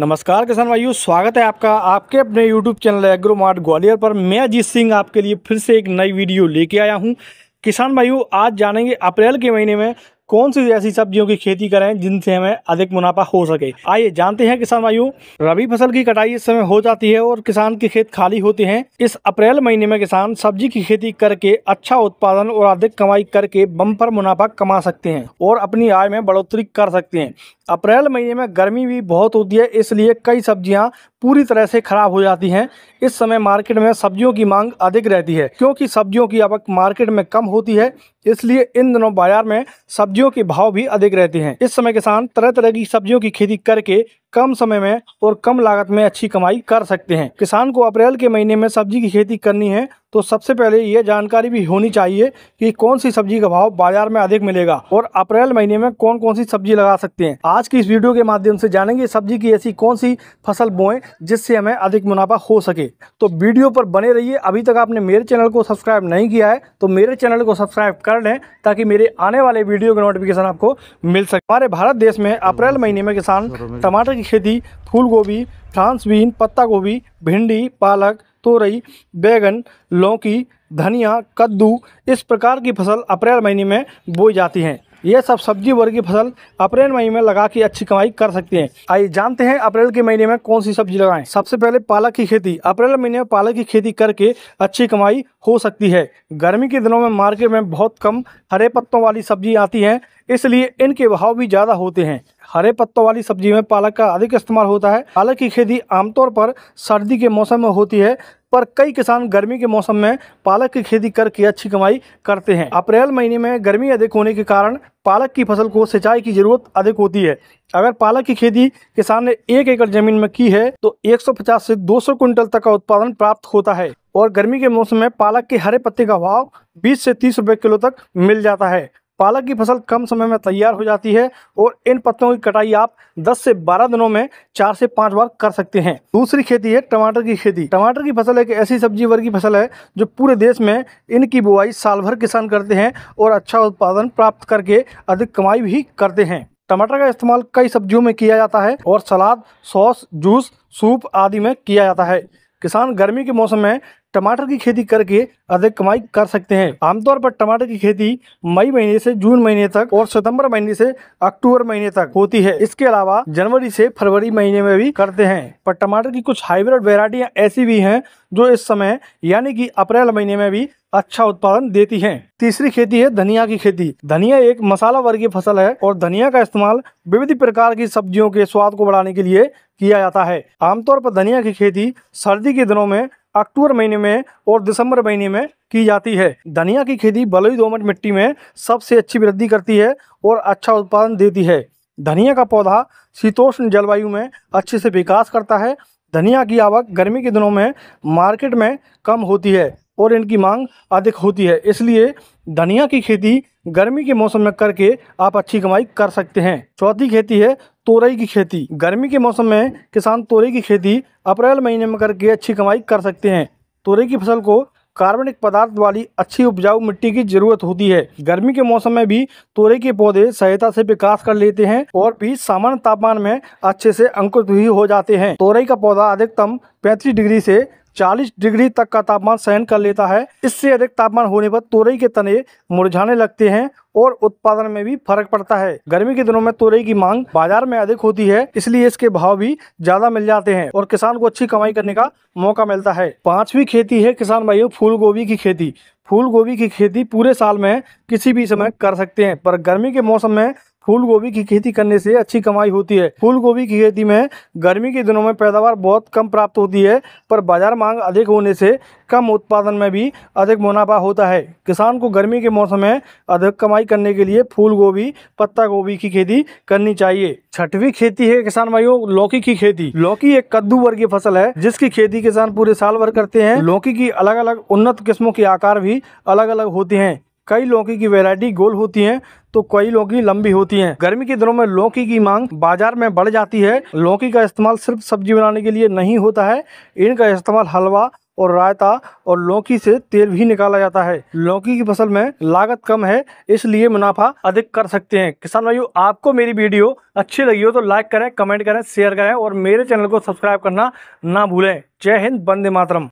नमस्कार किसान भाइयों, स्वागत है आपका आपके अपने YouTube channel agro mart Gwalior पर। मैं अजीत सिंह आपके लिए फिर से एक नई वीडियो लेके आया हूं। किसान भाइयों, आज जानेंगे अप्रैल के महीने में कौन सी ऐसी सब्जियों की खेती करें जिनसे हमें अधिक मुनाफा हो सके। आइए जानते हैं किसान भाइयों। रबी फसल की कटाई इस समय हो जाती है और किसान के खेत खाली होते हैं। इस अप्रैल महीने में किसान सब्जी की खेती करके अच्छा उत्पादन और अधिक कमाई करके बम्पर मुनाफा कमा सकते हैं और अपनी आय में बढ़ोतरी कर सकते हैं। अप्रैल महीने में गर्मी भी बहुत होती है, इसलिए कई सब्जियां पूरी तरह से खराब हो जाती हैं। इस समय मार्केट में सब्जियों की मांग अधिक रहती है क्योंकि सब्जियों की आवक मार्केट में कम होती है, इसलिए इन दिनों बाजार में सब्जियों के भाव भी अधिक रहते हैं। इस समय किसान तरह तरह की सब्जियों की खेती करके कम समय में और कम लागत में अच्छी कमाई कर सकते हैं। किसान को अप्रैल के महीने में सब्जी की खेती करनी है तो सबसे पहले ये जानकारी भी होनी चाहिए कि कौन सी सब्जी का भाव बाजार में अधिक मिलेगा और अप्रैल महीने में कौन कौन सी सब्जी लगा सकते हैं। आज की इस वीडियो के माध्यम से जानेंगे सब्जी की ऐसी कौन सी फसल बोएं जिससे हमें अधिक मुनाफा हो सके। तो वीडियो पर बने रहिए। अभी तक आपने मेरे चैनल को सब्सक्राइब नहीं किया है तो मेरे चैनल को सब्सक्राइब कर लें ताकि मेरे आने वाले वीडियो का नोटिफिकेशन आपको मिल सके। हमारे भारत देश में अप्रैल महीने में किसान टमाटर की खेती, फूल गोभी, फ्रांस बीन, पत्ता गोभी, भिंडी, पालक, तोरई, बैगन, लौकी, धनिया, कद्दू इस प्रकार की फसल अप्रैल महीने में बोई जाती हैं। यह सब सब्जी वर्ग की फसल अप्रैल महीने में लगा के अच्छी कमाई कर सकते हैं। आइए जानते हैं अप्रैल के महीने में कौन सी सब्जी लगाएं। सबसे पहले पालक की खेती। अप्रैल महीने में पालक की खेती करके अच्छी कमाई हो सकती है। गर्मी के दिनों में मार्केट में बहुत कम हरे पत्तों वाली सब्जी आती हैं, इसलिए इनके भाव भी ज़्यादा होते हैं। हरे पत्तों वाली सब्जी में पालक का अधिक इस्तेमाल होता है। पालक की खेती आमतौर पर सर्दी के मौसम में होती है, पर कई किसान गर्मी के मौसम में पालक की खेती करके अच्छी कमाई करते हैं। अप्रैल महीने में गर्मी अधिक होने के कारण पालक की फसल को सिंचाई की जरूरत अधिक होती है। अगर पालक की खेती किसान ने 1 एकड़ जमीन में की है तो 150 से 200 क्विंटल तक का उत्पादन प्राप्त होता है और गर्मी के मौसम में पालक के हरे पत्ते का भाव 20 से 30 रुपए किलो तक मिल जाता है। पालक की फसल कम समय में तैयार हो जाती है और इन पत्तों की कटाई आप 10 से 12 दिनों में 4 से 5 बार कर सकते हैं। दूसरी खेती है टमाटर की खेती। टमाटर की फसल एक ऐसी सब्जी वर्ग की फसल है जो पूरे देश में इनकी बुआई साल भर किसान करते हैं और अच्छा उत्पादन प्राप्त करके अधिक कमाई भी करते हैं। टमाटर का इस्तेमाल कई सब्जियों में किया जाता है और सलाद, सॉस, जूस, सूप आदि में किया जाता है। किसान गर्मी के मौसम में टमाटर की खेती करके अधिक कमाई कर सकते हैं। आमतौर पर टमाटर की खेती मई महीने से जून महीने तक और सितंबर महीने से अक्टूबर महीने तक होती है। इसके अलावा जनवरी से फरवरी महीने में भी करते हैं, पर टमाटर की कुछ हाइब्रिड वैरायटियां ऐसी भी हैं जो इस समय यानी कि अप्रैल महीने में भी अच्छा उत्पादन देती हैं। तीसरी खेती है धनिया की खेती। धनिया एक मसाला वर्ग की फसल है और धनिया का इस्तेमाल विविध प्रकार की सब्जियों के स्वाद को बढ़ाने के लिए किया जाता है। आमतौर पर धनिया की खेती सर्दी के दिनों में, अक्टूबर महीने में और दिसंबर महीने में की जाती है। धनिया की खेती बलुई दोमट मिट्टी में सबसे अच्छी वृद्धि करती है और अच्छा उत्पादन देती है। धनिया का पौधा शीतोष्ण जलवायु में अच्छे से विकास करता है। धनिया की आवक गर्मी के दिनों में मार्केट में कम होती है और इनकी मांग अधिक होती है, इसलिए धनिया की खेती गर्मी के मौसम में करके आप अच्छी कमाई कर सकते हैं। चौथी खेती है तोरई की खेती। गर्मी के मौसम में किसान तोरई की खेती अप्रैल महीने में करके अच्छी कमाई कर सकते हैं। तोरई की फसल को कार्बनिक पदार्थ वाली अच्छी उपजाऊ मिट्टी की जरूरत होती है। गर्मी के मौसम में भी तोरई के पौधे सहायता से विकास कर लेते हैं और भी सामान्य तापमान में अच्छे से अंकुरित भी हो जाते हैं। तोरई का पौधा अधिकतम 35 डिग्री से 40 डिग्री तक का तापमान सहन कर लेता है। इससे अधिक तापमान होने पर तोरई के तने मुरझाने लगते हैं और उत्पादन में भी फर्क पड़ता है। गर्मी के दिनों में तोरई की मांग बाजार में अधिक होती है, इसलिए इसके भाव भी ज्यादा मिल जाते हैं और किसान को अच्छी कमाई करने का मौका मिलता है। पांचवी खेती है किसान भाइयों फूल गोभी की खेती। फूल गोभी की खेती पूरे साल में किसी भी समय कर सकते हैं, पर गर्मी के मौसम में फूल गोभी की खेती करने से अच्छी कमाई होती है। फूल गोभी की खेती में गर्मी के दिनों में पैदावार बहुत कम प्राप्त होती है, पर बाजार मांग अधिक होने से कम उत्पादन में भी अधिक मुनाफा होता है। किसान को गर्मी के मौसम में अधिक कमाई करने के लिए फूल गोभी, पत्ता गोभी की खेती करनी चाहिए। छठवीं खेती है किसान भाइयों लौकी की खेती। लौकी एक कद्दू वर्ग की फसल है जिसकी खेती किसान पूरे साल भर करते हैं। लौकी की अलग अलग उन्नत किस्मों के आकार भी अलग अलग होते हैं। कई लौकी की वैरायटी गोल होती हैं तो कई लौकी लंबी होती हैं। गर्मी के दिनों में लौकी की मांग बाजार में बढ़ जाती है। लौकी का इस्तेमाल सिर्फ सब्जी बनाने के लिए नहीं होता है, इनका इस्तेमाल हलवा और रायता और लौकी से तेल भी निकाला जाता है। लौकी की फसल में लागत कम है, इसलिए मुनाफा अधिक कर सकते हैं। किसान भाइयों, आपको मेरी वीडियो अच्छी लगी हो तो लाइक करें, कमेंट करें, शेयर करें और मेरे चैनल को सब्सक्राइब करना ना भूलें। जय हिंद, वंदे मातरम।